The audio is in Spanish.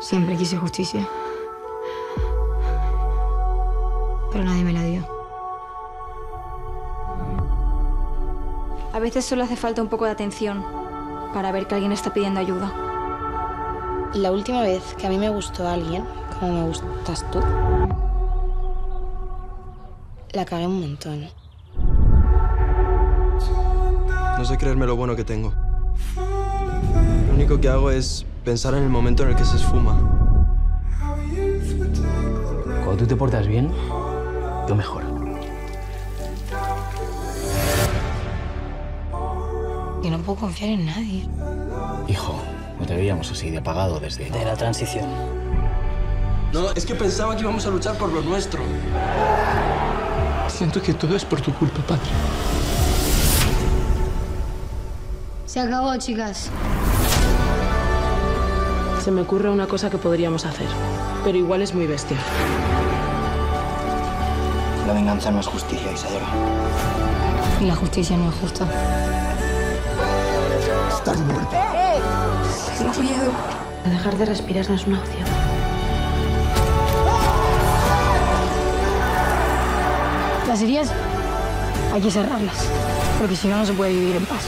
Siempre quise justicia. Pero nadie me la dio. A veces solo hace falta un poco de atención para ver que alguien está pidiendo ayuda. La última vez que a mí me gustó alguien, como me gustas tú, la cagué un montón. No sé creerme lo bueno que tengo. Lo único que hago es pensar en el momento en el que se esfuma. Cuando tú te portas bien, yo mejoro. Yo no puedo confiar en nadie. Hijo, no te veíamos así de apagado desde... de la transición. No, es que pensaba que íbamos a luchar por lo nuestro. Siento que todo es por tu culpa, Patri. Se acabó, chicas. Se me ocurre una cosa que podríamos hacer, pero igual es muy bestia. La venganza no es justicia, Isadora. Y la justicia no es justa. Estás muerta. Tengo miedo. Dejar de respirar no es una opción. Las heridas hay que cerrarlas, porque si no, no se puede vivir en paz.